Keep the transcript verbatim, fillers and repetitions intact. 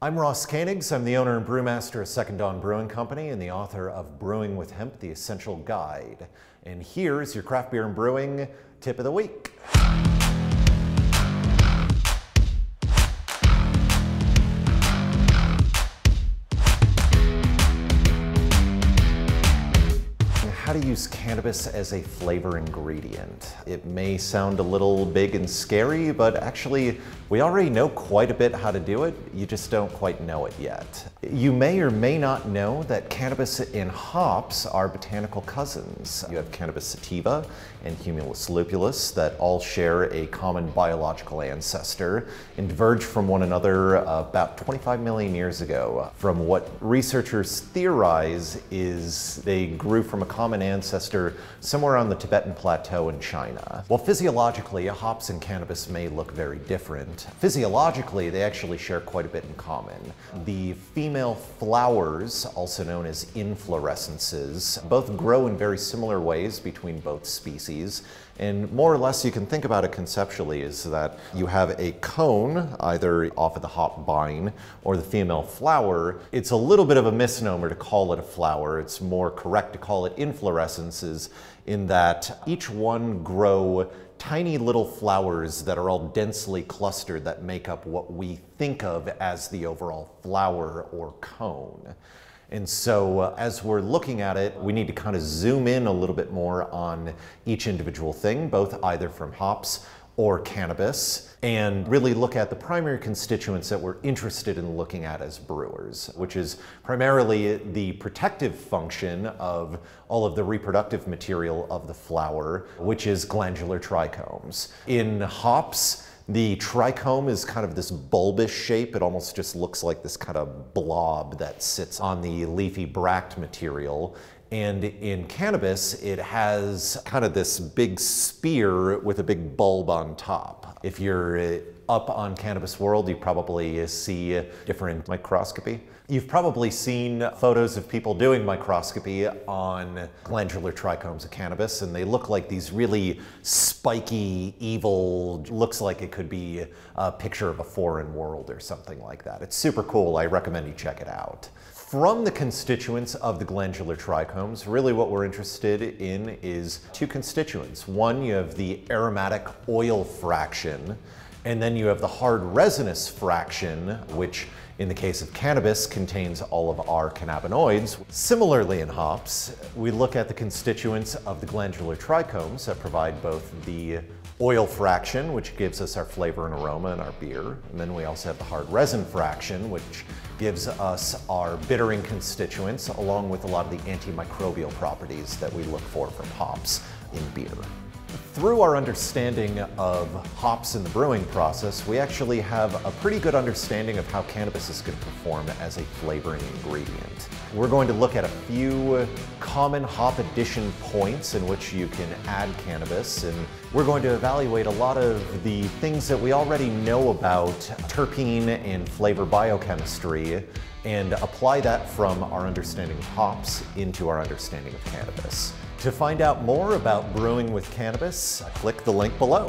I'm Ross Koenigs. I'm the owner and brewmaster of Second Dawn Brewing Company and the author of Brewing with Hemp, The Essential Guide. And here is your craft beer and brewing tip of the week. How to use cannabis as a flavor ingredient. It may sound a little big and scary, but actually we already know quite a bit how to do it. You just don't quite know it yet. You may or may not know that cannabis and hops are botanical cousins. You have cannabis sativa and humulus lupulus that all share a common biological ancestor and diverge from one another about twenty-five million years ago. From what researchers theorize is they grew from a common ancestor somewhere on the Tibetan Plateau in China. While physiologically, hops and cannabis may look very different, physiologically, they actually share quite a bit in common. The female flowers, also known as inflorescences, both grow in very similar ways between both species. And more or less, you can think about it conceptually is that you have a cone, either off of the hop vine or the female flower. It's a little bit of a misnomer to call it a flower. It's more correct to call it inflorescences, in that each one grow tiny little flowers that are all densely clustered that make up what we think of as the overall flower or cone. And so uh, as we're looking at it, we need to kind of zoom in a little bit more on each individual thing, both either from hops or cannabis, and really look at the primary constituents that we're interested in looking at as brewers, which is primarily the protective function of all of the reproductive material of the flower, which is glandular trichomes. In hops, the trichome is kind of this bulbous shape. It almost just looks like this kind of blob that sits on the leafy bract material. And in cannabis, it has kind of this big spear with a big bulb on top. If you're up on Cannabis World, you probably see different microscopy. You've probably seen photos of people doing microscopy on glandular trichomes of cannabis, and they look like these really spiky, evil, looks like it could be a picture of a foreign world or something like that. It's super cool. I recommend you check it out. From the constituents of the glandular trichomes, really what we're interested in is two constituents. One, you have the aromatic oil fraction, and then you have the hard resinous fraction, which in the case of cannabis contains all of our cannabinoids. Similarly in hops, we look at the constituents of the glandular trichomes that provide both the oil fraction, which gives us our flavor and aroma in our beer. And then we also have the hard resin fraction, which gives us our bittering constituents, along with a lot of the antimicrobial properties that we look for from hops in beer. Through our understanding of hops in the brewing process, we actually have a pretty good understanding of how cannabis is going to perform as a flavoring ingredient. We're going to look at a few common hop addition points in which you can add cannabis, and we're going to evaluate a lot of the things that we already know about terpene and flavor biochemistry and apply that from our understanding of hops into our understanding of cannabis. To find out more about brewing with cannabis, click the link below.